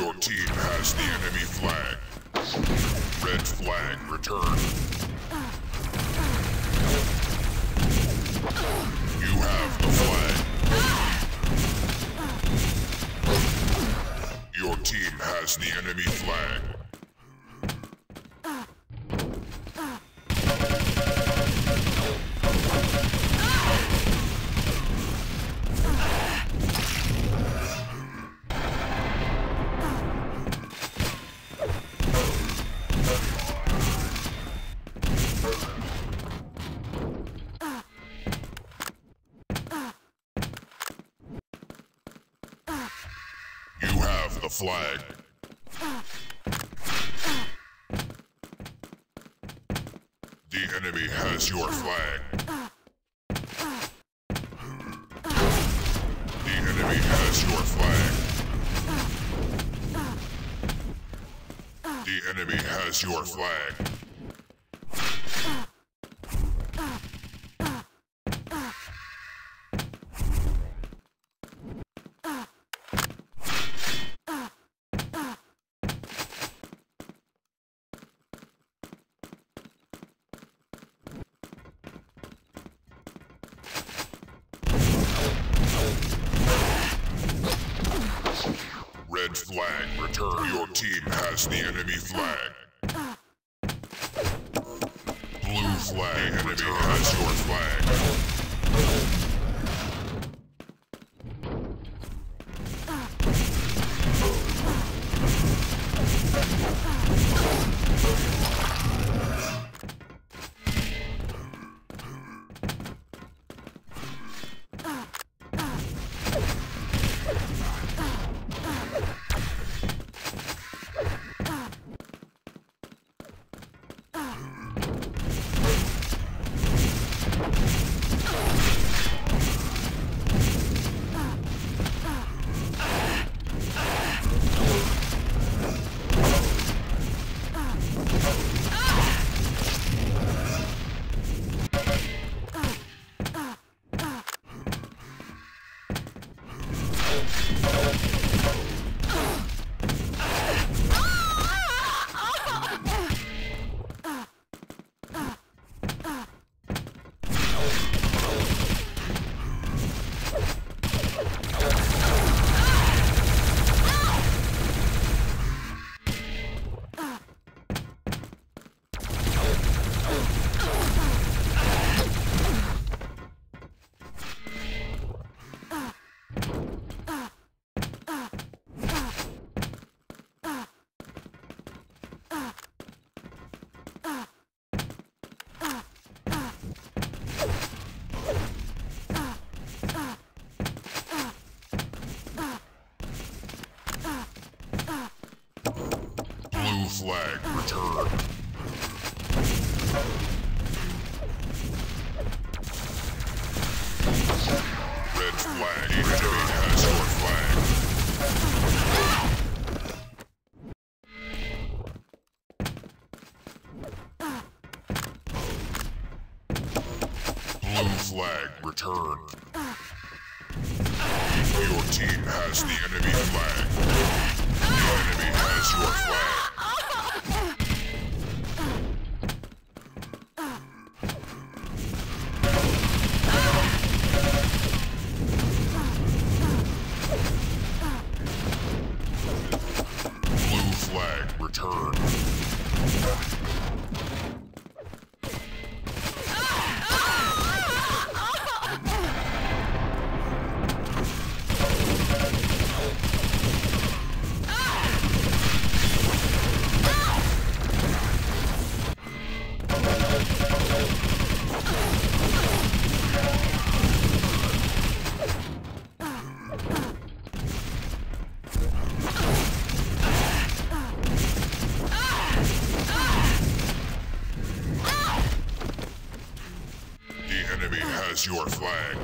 Your team has the enemy flag. Red flag returned. You have the flag. Your team has the enemy flag. The flag. The enemy has your flag. The enemy has your flag. The enemy has your flag. Red flag return. Your team has the enemy flag. Blue flag enemy return. Has your flag return. Red flag enemy has your flag. Blue flag return. Your team has the enemy flag. The enemy has your flag. Your flag.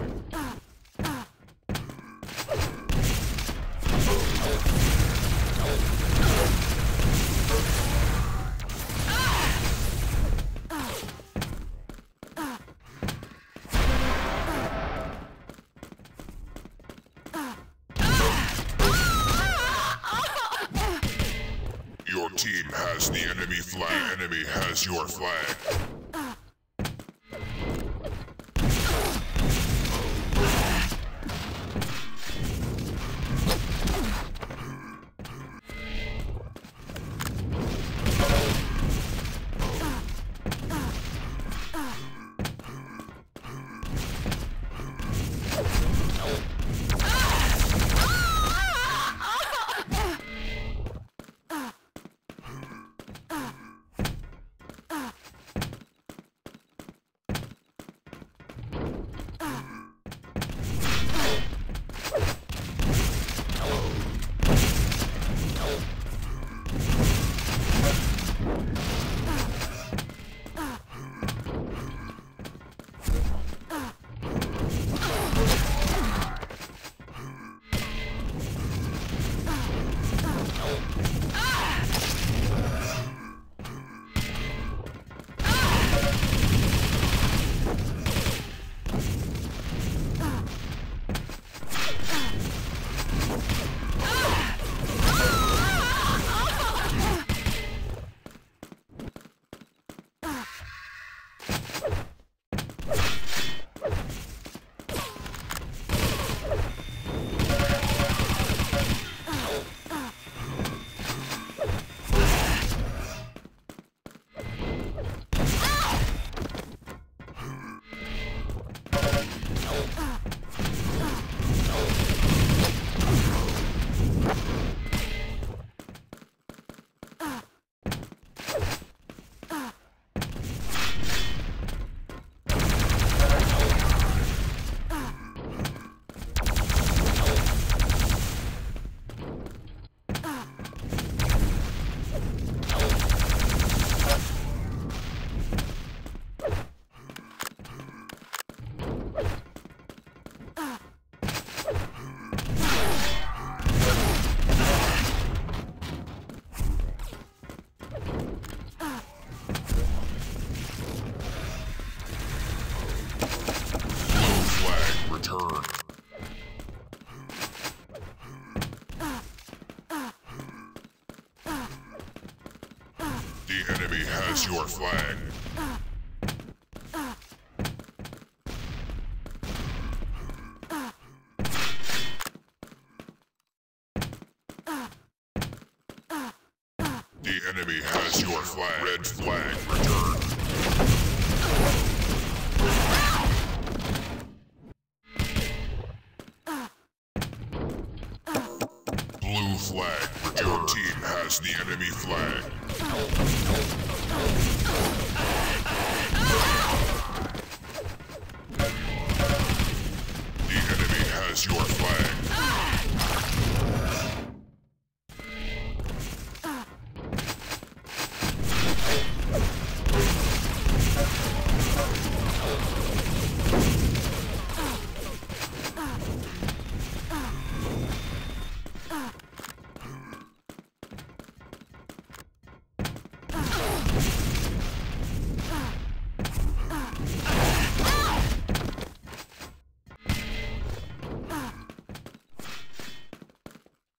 flag. Enemy has your flag. Has your flag. The enemy has your flag. Red flag returned. Blue flag returned. Your team has the enemy flag. Your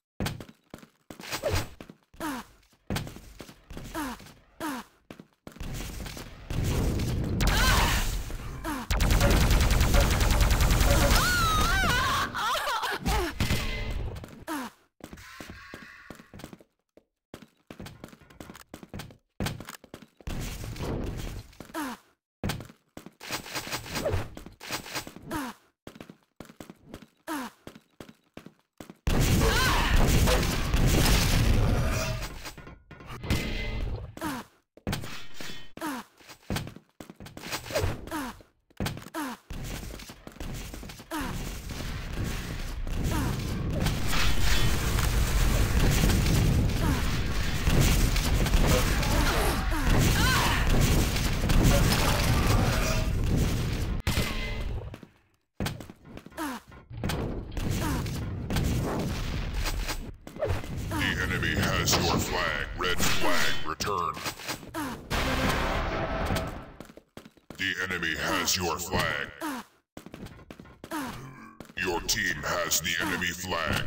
flag. Your flag. Your team has the enemy flag.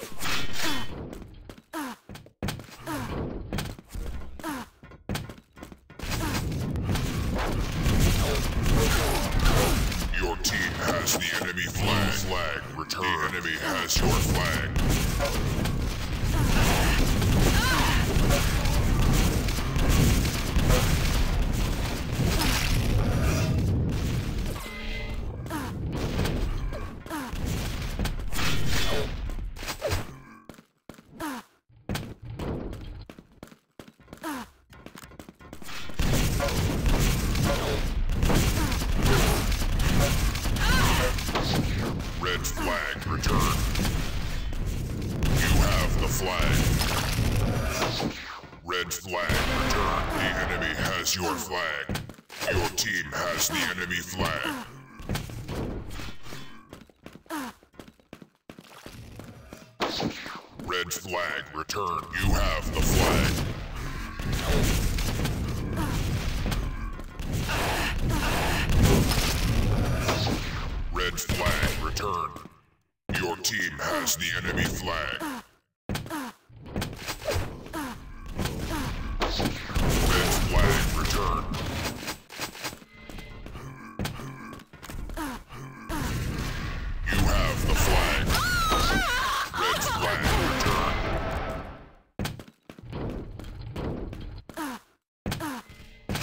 Your team has the enemy flag. Flag return. The enemy has your flag. Red flag return. You have the flag. Red flag return. The enemy has your flag.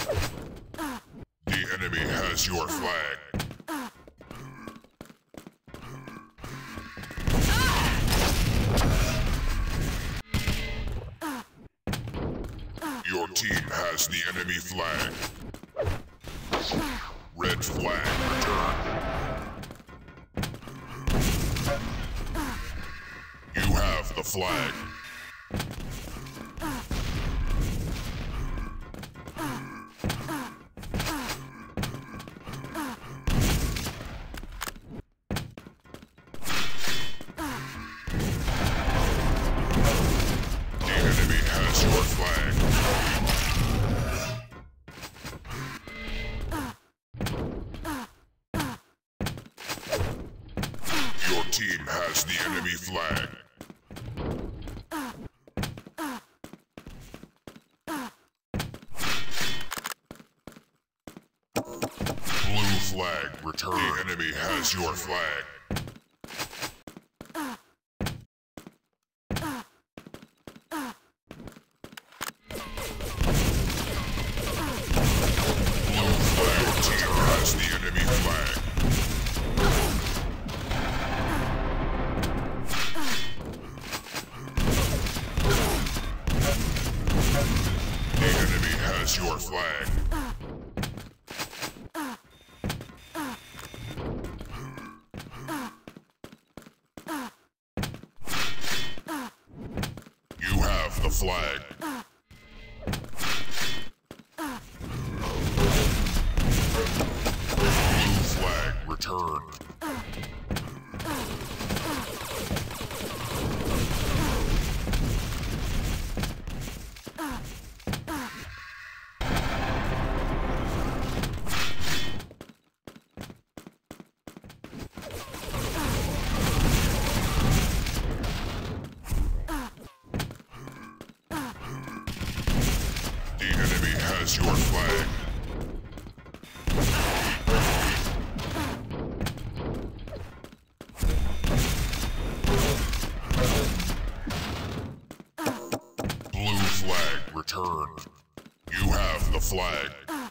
Your team has the enemy flag. Red flag return. You have the flag. Red flag return. Your team has the enemy flag. Red flag return. You have the flag. Red flag return. The enemy has your flag. Your team has the enemy flag. Red flag return. You have the flag. Your team has the enemy flag. Blue flag return. The enemy has your flag. Blue flag. Your team has the enemy flag. Your flag. You have the flag. Blue flag returned. Your flag. Blue flag returned. You have the flag.